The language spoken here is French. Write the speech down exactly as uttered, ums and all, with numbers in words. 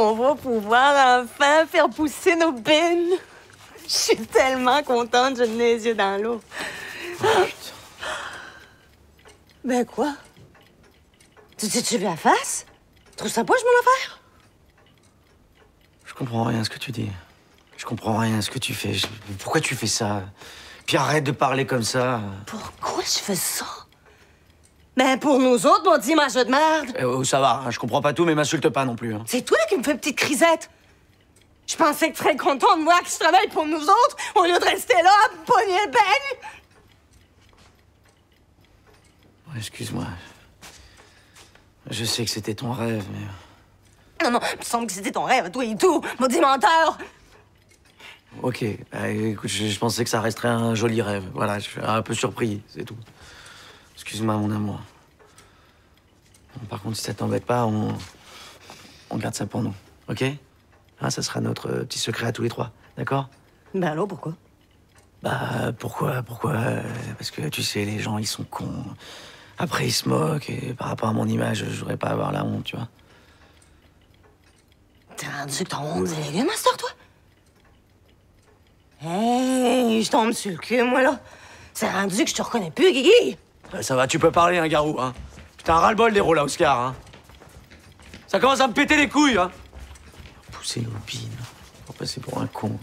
on va pouvoir enfin faire pousser nos bennes. Je suis tellement contente, je mets les yeux dans l'eau. Oh, ben quoi? Tu t'es-tu vu la face? Tu trouves ça poche, mon affaire? Je comprends rien à ce que tu dis. Je comprends rien à ce que tu fais. Je... Pourquoi tu fais ça? Puis arrête de parler comme ça. Pourquoi je fais ça? Ben, pour nous autres, mon dimanche de merde. Euh, ça va, hein, je comprends pas tout, mais m'insulte pas non plus. Hein. C'est toi là, qui me fais une petite crisette. Je pensais que tu serais content de moi qui je travaille pour nous autres, au lieu de rester là, à me pogner le beigne. Excuse-moi. Je sais que c'était ton rêve, mais... Non, non, il me semble que c'était ton rêve, toi et tout, maudit menteur. Ok, bah, écoute, je, je pensais que ça resterait un joli rêve. Voilà, je suis un peu surpris, c'est tout. Excuse-moi, mon amour. Bon, par contre, si ça t'embête pas, on... on garde ça pour nous, ok? Hein, ça sera notre euh, petit secret à tous les trois, d'accord? Ben alors, pourquoi? Bah, pourquoi, pourquoi? Euh, parce que, tu sais, les gens, ils sont cons. Après, ils se moquent, et par rapport à mon image, je voudrais pas avoir la honte, tu vois. T'as rendu que t'as honte des légumes, master, toi? Hey, je tombe sur le cul, moi, là. C'est rendu que je te reconnais plus, Guigui. Ben, ça va, tu peux parler, hein, Garou, hein. Putain, ras-le-bol des rôles à Oscar, hein. Ça commence à me péter les couilles, hein. Pousser nos billes, on va passer pour un con.